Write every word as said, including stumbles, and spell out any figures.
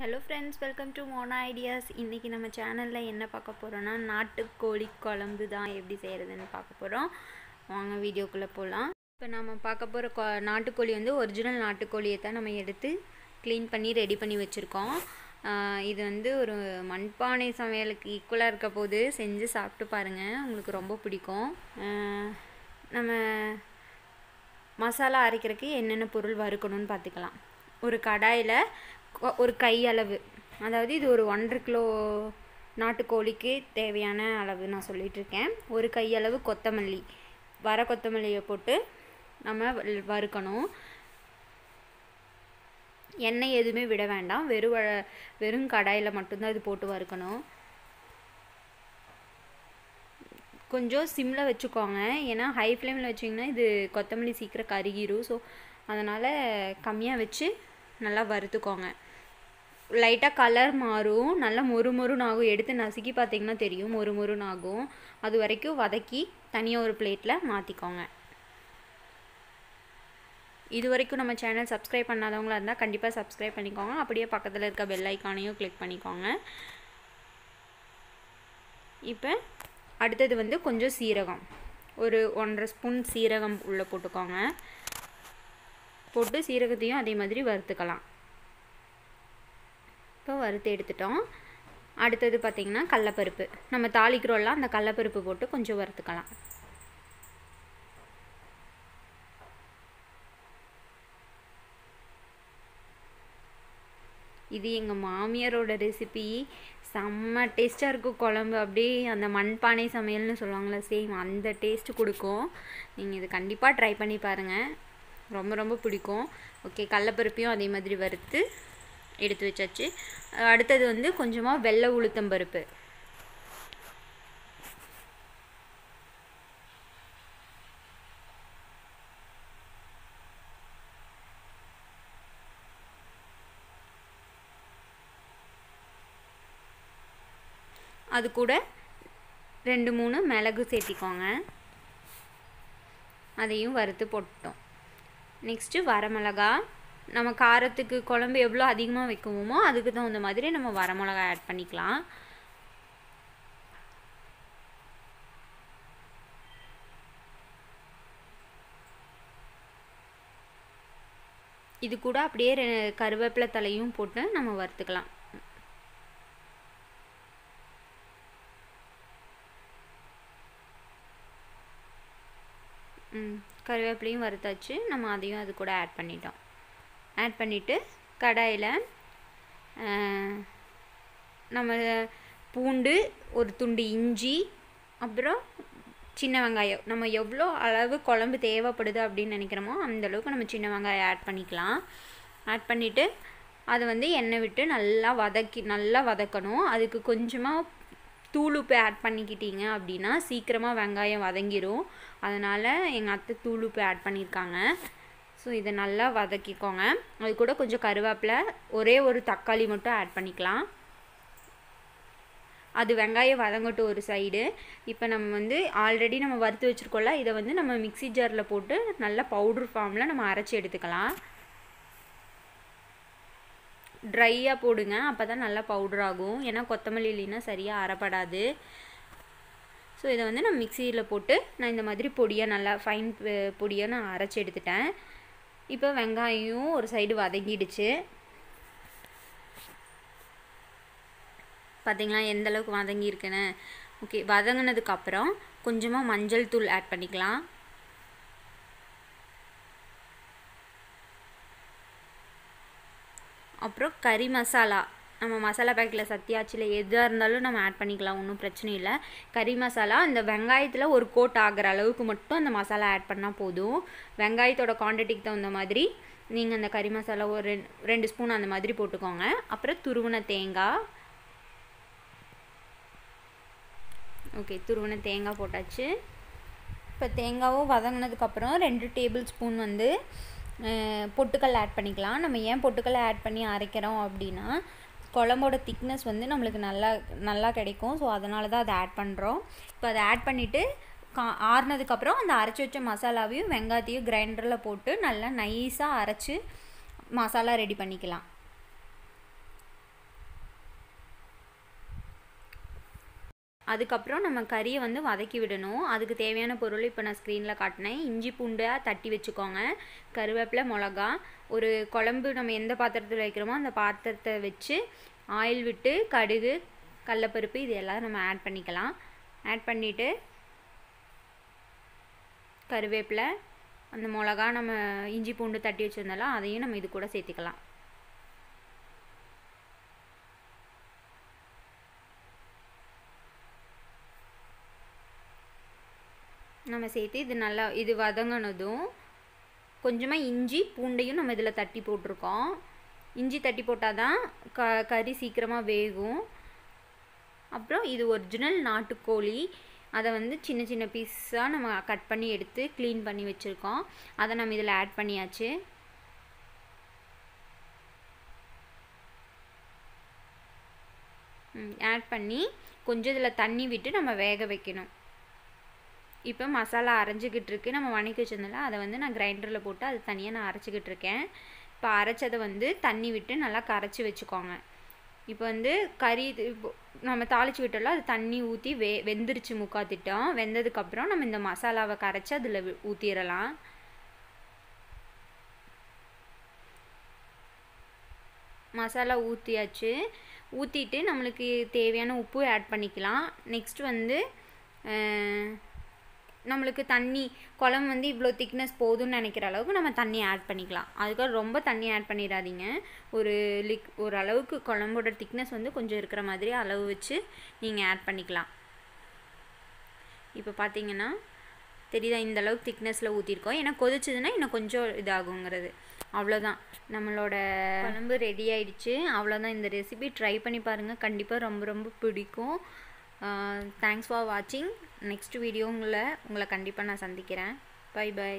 Hello friends, welcome to Mona ideas. इनकी नम्म channel एन्ना पार्क्क पोरोमना नाट्टुकोली कोलंबु दान एप्पडी सेय्यरदुन्नु पार्क्क पोरोम। वांगा वीडियोक्कुल्ल पोलाम। इप्पो नाम पार्क्क पोर नाट्टुकोली वंदु ओरिजिनल नाट्टुकोलियै तान नम्म एडुत्तु क्लीन पन्नी रेडी पन्नी वच्चिरुक्कोम। இது வந்து ஒரு மண்பானை சமையலுக்கு ஈக்குவலா இருக்க போது செஞ்சு சாப்பிட்டு பாருங்க, உங்களுக்கு ரொம்ப பிடிக்கும்। நம்ம மசாலா அரைக்கிறதுக்கு என்னென்ன பொருள் வறுக்கணும்னு பார்த்துக்கலாம்। ஒரு கடாயில ஒரு கை அளவு, அதாவது இது ஒரு ஒன்றரை கிலோ நாட்டுக்கோழிக்கு தேவையான அளவு நான் சொல்லிட்டு இருக்கேன்। ஒரு கை அளவு கொத்தமல்லி, வர கொத்தமல்லியை போட்டு நம்ம வறுக்கணும்। எண்ணெய் எதுவுமே விட வேண்டாம், வெறும் வெறும் கடாயில் மட்டும்தான் இது போட்டு வறுக்கணும்। கொஞ்சம் சிம்மில் வச்சுக்கோங்க, ஏன்னா ஹை ஃப்ளேமில் வச்சிங்கன்னா இது கொத்தமல்லி சீக்கிரம் கருகிடும்। ஸோ அதனால் கம்மியாக வச்சு நல்லா வறுத்துக்கோங்க। லைட்டாக கலர் மாறும், நல்லா மொறு மொறுன்னு ஆகும்। எடுத்து நசுக்கி பார்த்திங்கன்னா தெரியும் மொறு மொறுன்னு ஆகும்। அது வரைக்கும் வதக்கி தனியாக ஒரு பிளேட்டில் மாற்றிக்கோங்க। இது வரைக்கும் நம்ம சேனல் சப்ஸ்கிரைப் பண்ணாதவங்களா இருந்தால் கண்டிப்பாக சப்ஸ்கிரைப் பண்ணிக்கோங்க। அப்படியே பக்கத்தில் இருக்க பெல் ஐக்கானையும் கிளிக் பண்ணிக்கோங்க। இப்போ அடுத்தது வந்து கொஞ்சம் சீரகம், ஒரு ஒன்றரை ஸ்பூன் சீரகம் உள்ளே போட்டுக்கோங்க। போட்டு சீரகத்தையும் அதே மாதிரி வறுத்துக்கலாம்। இப்போ வறுத்து எடுத்துட்டோம்। அடுத்தது பார்த்திங்கன்னா கடலப்பருப்பு, நம்ம தாளிக்கிறோம்லாம், அந்த கடலப்பருப்பு போட்டு கொஞ்சம் வறுத்துக்கலாம்। இது எங்கள் மாமியாரோட ரெசிபி, செம்ம டேஸ்ட்டாக இருக்கும் குழம்பு। அப்படியே அந்த மண்பானை சமையல்னு சொல்லுவாங்களே சேம் அந்த டேஸ்ட்டு கொடுக்கும்। நீங்கள் இது கண்டிப்பாக ட்ரை பண்ணி பாருங்கள், ரொம்ப ரொம்ப பிடிக்கும்। ஓகே, கடலப்பருப்பையும் அதே மாதிரி வறுத்து எடுத்து வச்சாச்சு। அடுத்தது வந்து கொஞ்சமாக வெள்ளை உளுத்தம் பருப்பு, அது கூட ரெண்டு மூணு மிளகு சேர்த்திக்கோங்க, அதையும் வறுத்து போட்டுட்டோம்। நெக்ஸ்ட்டு வரமிளகா, நம்ம காரத்துக்கு குழம்பு எவ்வளோ அதிகமாக வைக்குவோமோ அதுக்கு தகுந்த மாதிரி நம்ம வரமிளகா ஆட் பண்ணிக்கலாம்। இது கூட அப்படியே கருவேப்பிலை தலையும் போட்டு நம்ம வறுத்துக்கலாம்। கருவேப்பிலையும் வறுத்தாச்சு, நம்ம அதையும் அது கூட ஆட் பண்ணிட்டோம்। ஆட் பண்ணிவிட்டு கடாயில் நம்ம பூண்டு, ஒரு துண்டு இஞ்சி, அப்புறம் சின்ன வெங்காயம், நம்ம எவ்வளோ அளவு குழம்பு தேவைப்படுது அப்படின்னு நினைக்கிறோமோ அந்தளவுக்கு நம்ம சின்ன வெங்காயம் ஆட் பண்ணிக்கலாம்। ஆட் பண்ணிவிட்டு அதை வந்து எண்ணெய் விட்டு நல்லா வதக்கி நல்லா வதக்கணும்। அதுக்கு கொஞ்சமாக தூள் உப்பு ஆட் பண்ணிக்கிட்டீங்க அப்படின்னா சீக்கிரமாக வெங்காயம் வதங்கிடும்। அதனால் எங்கள் அத்தை தூள் உப்பு ஆட் பண்ணியிருக்காங்க। ஸோ இதை நல்லா வதக்கிக்கோங்க। அது கூட கொஞ்சம் கருவேப்பிலை, ஒரே ஒரு தக்காளி மட்டும் ஆட் பண்ணிக்கலாம்। அது வெங்காயம் வதங்கட்டும் ஒரு சைடு। இப்போ நம்ம வந்து ஆல்ரெடி நம்ம வறுத்து வச்சுருக்கோம்ல, இதை வந்து நம்ம மிக்சி ஜாரில் போட்டு நல்லா பவுட்ரு ஃபார்மில் நம்ம அரைச்சி எடுத்துக்கலாம்। ட்ரையாக போடுங்க, அப்போ தான் நல்லா பவுடர் ஆகும், ஏன்னா கொத்தமல்லி இல்லைன்னா சரியாக அரைப்படாது। ஸோ இதை வந்து நான் மிக்சியில் போட்டு நான் இந்த மாதிரி பொடியாக நல்லா ஃபைன் பொடியாக நான் அரைச்சி எடுத்துட்டேன்। இப்போ வெங்காயம் ஒரு சைடு வதங்கிடுச்சு பார்த்திங்களா, எந்தளவுக்கு வதங்கியிருக்குன்னு। ஓகே, வதங்கினதுக்கப்புறம் கொஞ்சமாக மஞ்சள் தூள் ஆட் பண்ணிக்கலாம்। அப்புறம் கறி மசாலா, நம்ம மசாலா பேக்கெட்டில் சத்தியாச்சில் எதாக இருந்தாலும் நம்ம ஆட் பண்ணிக்கலாம், ஒன்றும் பிரச்சனை இல்லை। கறி மசாலா அந்த வெங்காயத்தில் ஒரு கோட் ஆகிற அளவுக்கு மட்டும் அந்த மசாலா ஆட் பண்ணால் போதும்। வெங்காயத்தோட குவான்டிட்டிக்கு தகுந்த மாதிரி நீங்கள் அந்த கறி மசாலா ஒரு ரெண்டு ரெண்டு ஸ்பூன் அந்த மாதிரி போட்டுக்கோங்க। அப்புறம் துருவின தேங்காய், ஓகே துருவின தேங்காய் போட்டாச்சு। இப்போ தேங்காவும் வதங்கினதுக்கப்புறம் ரெண்டு டேபிள் ஸ்பூன் வந்து பொட்டுக்கல்ல ஆட் பண்ணிக்கலாம்। நம்ம ஏன் பொட்டுக்கல்ல ஆட் பண்ணி அரைக்கிறோம் அப்படின்னா குழம்போட திக்னஸ் வந்து நம்மளுக்கு நல்லா நல்லா கிடைக்கும்। ஸோ அதனால தான் அதை ஆட் பண்ணுறோம்। இப்போ அதை ஆட் பண்ணிவிட்டு கா ஆறுனதுக்கப்புறம் அந்த அரைச்சி வச்ச மசாலாவையும் வெங்காயத்தையும் கிரைண்டரில் போட்டு நல்லா நைஸாக அரைச்சி மசாலா ரெடி பண்ணிக்கலாம்। அதுக்கப்புறம் நம்ம கறியை வந்து வதக்கி விடணும். அதுக்கு தேவையான பொருள் இப்போ நான் ஸ்க்ரீன்ல காட்டினேன். இஞ்சி பூண்டை தட்டி வெச்சுக்கோங்க, கருவேப்பிலை மிளகா, ஒரு குழம்பு நம்ம எந்த பாத்திரத்துல வைக்கிறோமோ அந்த பாத்திரத்தை வெச்சு ஆயில் விட்டு கடுகு கடலப்பருப்பு இதெல்லாம் நம்ம ஆட் பண்ணிக்கலாம். ஆட் பண்ணிட்டு கருவேப்பிலை அந்த மிளகா நம்ம இஞ்சி பூண்டு தட்டி வச்சிருந்தாலும் அதையும் நம்ம இது கூட சேர்த்துக்கலாம். நம்ம சேர்த்து இது நல்லா இது வதங்கினதும் கொஞ்சமாக இஞ்சி பூண்டையும் நம்ம இதில் தட்டி போட்டிருக்கோம். இஞ்சி தட்டி போட்டால் தான் க கறி சீக்கிரமாக வேகும். அப்புறம் இது ஒரிஜினல் நாட்டுக்கோழி, அதை வந்து சின்ன சின்ன பீஸாக நம்ம கட் பண்ணி எடுத்து க்ளீன் பண்ணி வச்சுருக்கோம். அதை நம்ம இதில் ஆட் பண்ணியாச்சு. ஆட் பண்ணி கொஞ்சம் இதில் தண்ணி விட்டு நம்ம வேக வைக்கணும். இப்போ மசாலா அரைஞ்சிக்கிட்டு இருக்கு, நம்ம வணக்கி வச்சதுனால அதை வந்து நான் கிரைண்டரில் போட்டு அது தனியாக நான் அரைச்சிக்கிட்டு இருக்கேன். இப்போ அரைச்சதை வந்து தண்ணி விட்டு நல்லா கரைச்சி வச்சுக்கோங்க. இப்போ வந்து கறி நம்ம தாளிச்சு விட்டோம்ல, அது தண்ணி ஊற்றி வெ வெந்துருச்சு முக்காத்திட்டோம். வெந்ததுக்கப்புறம் நம்ம இந்த மசாலாவை கரைச்சி அதில் ஊற்றிடலாம். மசாலா ஊற்றியாச்சு. ஊற்றிட்டு நம்மளுக்கு தேவையான உப்பு ஆட் பண்ணிக்கலாம். நெக்ஸ்ட் வந்து நம்மளுக்கு தண்ணி குழம்பு வந்து இவ்வளோ திக்னஸ் போதும்னு நினைக்கிற அளவுக்கு நம்ம தண்ணி ஆட் பண்ணிக்கலாம். அதுக்காக ரொம்ப தண்ணி ஆட் பண்ணிடாதீங்க. ஒரு லிக் ஒரு அளவுக்கு குழம்போட திக்னஸ் வந்து கொஞ்சம் இருக்கிற மாதிரி அளவு வச்சு நீங்கள் ஆட் பண்ணிக்கலாம். இப்போ பார்த்தீங்கன்னா தெரியுதா, இந்த அளவுக்கு திக்னஸில் ஊற்றிருக்கோம். ஏன்னா கொதிச்சதுன்னா இன்னும் கொஞ்சம் இதாகுங்கிறது. அவ்வளோதான், நம்மளோட குழம்பு ரெடி ஆயிடுச்சு. அவ்வளோதான், இந்த ரெசிபி ட்ரை பண்ணி பாருங்கள், கண்டிப்பாக ரொம்ப ரொம்ப பிடிக்கும். தேங்க்ஸ் ஃபார் வாட்சிங். நெக்ஸ்ட் வீடியோங்கள உங்களை கண்டிப்பாக நான் சந்திக்கிறேன். Bye by.